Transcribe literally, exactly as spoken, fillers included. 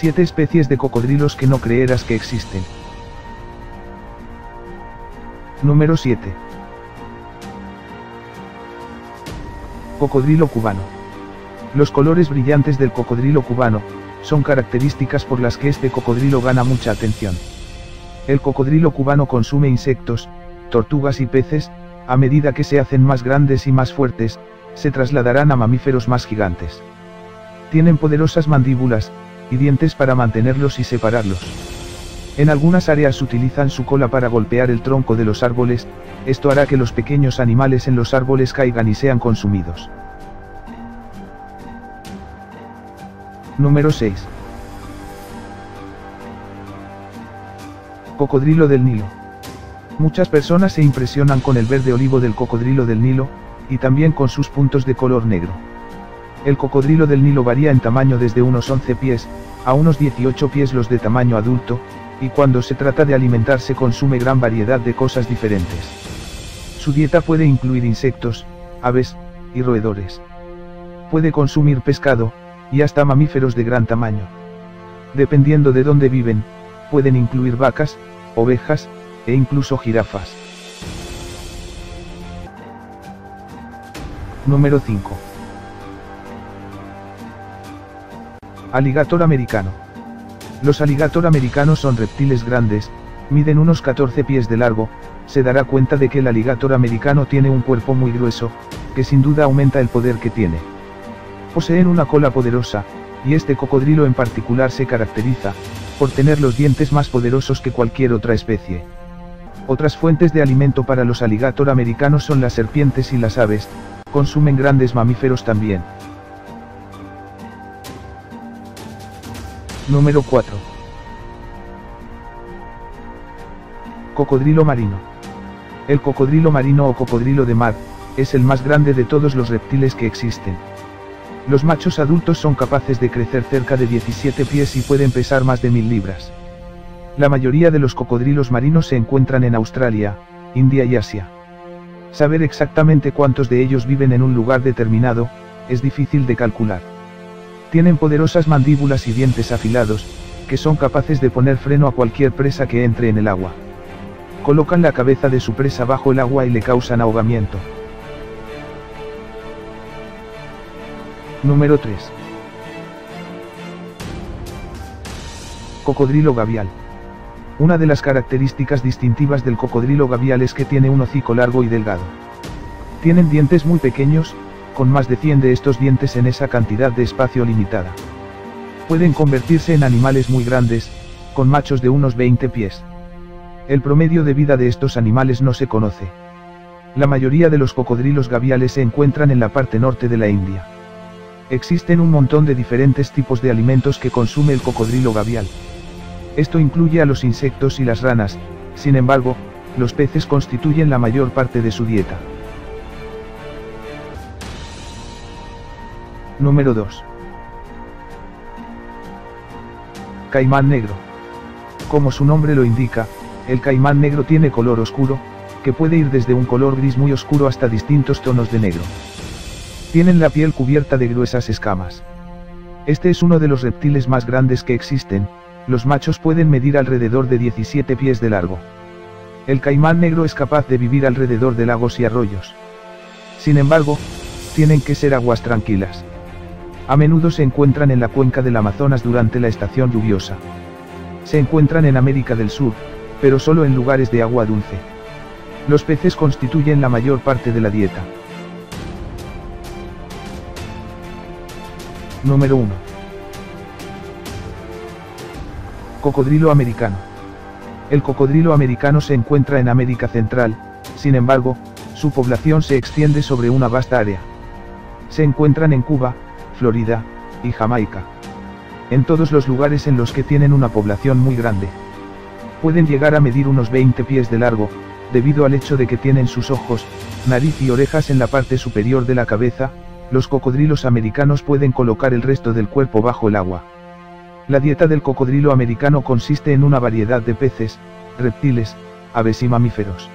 siete especies de cocodrilos que no creerás que existen. Número siete. Cocodrilo cubano. Los colores brillantes del cocodrilo cubano son características por las que este cocodrilo gana mucha atención. El cocodrilo cubano consume insectos, tortugas y peces. A medida que se hacen más grandes y más fuertes, se trasladarán a mamíferos más gigantes. Tienen poderosas mandíbulas y dientes para mantenerlos y separarlos. En algunas áreas utilizan su cola para golpear el tronco de los árboles. Esto hará que los pequeños animales en los árboles caigan y sean consumidos. Número seis. Cocodrilo del Nilo. Muchas personas se impresionan con el verde olivo del cocodrilo del Nilo, y también con sus puntos de color negro. El cocodrilo del Nilo varía en tamaño desde unos once pies, a unos dieciocho pies los de tamaño adulto, y cuando se trata de alimentarse consume gran variedad de cosas diferentes. Su dieta puede incluir insectos, aves, y roedores. Puede consumir pescado, y hasta mamíferos de gran tamaño. Dependiendo de dónde viven, pueden incluir vacas, ovejas, e incluso jirafas. Número cinco. Alligator americano. Los alligator americanos son reptiles grandes, miden unos catorce pies de largo. Se dará cuenta de que el alligator americano tiene un cuerpo muy grueso, que sin duda aumenta el poder que tiene. Poseen una cola poderosa, y este cocodrilo en particular se caracteriza por tener los dientes más poderosos que cualquier otra especie. Otras fuentes de alimento para los alligator americanos son las serpientes y las aves. Consumen grandes mamíferos también. Número cuatro. Cocodrilo marino. El cocodrilo marino o cocodrilo de mar es el más grande de todos los reptiles que existen. Los machos adultos son capaces de crecer cerca de diecisiete pies y pueden pesar más de mil libras. La mayoría de los cocodrilos marinos se encuentran en Australia, India y Asia. Saber exactamente cuántos de ellos viven en un lugar determinado es difícil de calcular. Tienen poderosas mandíbulas y dientes afilados, que son capaces de poner freno a cualquier presa que entre en el agua. Colocan la cabeza de su presa bajo el agua y le causan ahogamiento. Número tres. Cocodrilo gavial. Una de las características distintivas del cocodrilo gavial es que tiene un hocico largo y delgado. Tienen dientes muy pequeños, con más de cien de estos dientes en esa cantidad de espacio limitada. Pueden convertirse en animales muy grandes, con machos de unos veinte pies. El promedio de vida de estos animales no se conoce. La mayoría de los cocodrilos gaviales se encuentran en la parte norte de la India. Existen un montón de diferentes tipos de alimentos que consume el cocodrilo gavial. Esto incluye a los insectos y las ranas. Sin embargo, los peces constituyen la mayor parte de su dieta. Número dos. Caimán negro. Como su nombre lo indica, el caimán negro tiene color oscuro, que puede ir desde un color gris muy oscuro hasta distintos tonos de negro. Tienen la piel cubierta de gruesas escamas. Este es uno de los reptiles más grandes que existen. Los machos pueden medir alrededor de diecisiete pies de largo. El caimán negro es capaz de vivir alrededor de lagos y arroyos. Sin embargo, tienen que ser aguas tranquilas. A menudo se encuentran en la cuenca del Amazonas durante la estación lluviosa. Se encuentran en América del Sur, pero solo en lugares de agua dulce. Los peces constituyen la mayor parte de la dieta. Número uno. Cocodrilo americano. El cocodrilo americano se encuentra en América Central. Sin embargo, su población se extiende sobre una vasta área. Se encuentran en Cuba, Florida, y Jamaica. En todos los lugares en los que tienen una población muy grande. Pueden llegar a medir unos veinte pies de largo, debido al hecho de que tienen sus ojos, nariz y orejas en la parte superior de la cabeza. Los cocodrilos americanos pueden colocar el resto del cuerpo bajo el agua. La dieta del cocodrilo americano consiste en una variedad de peces, reptiles, aves y mamíferos.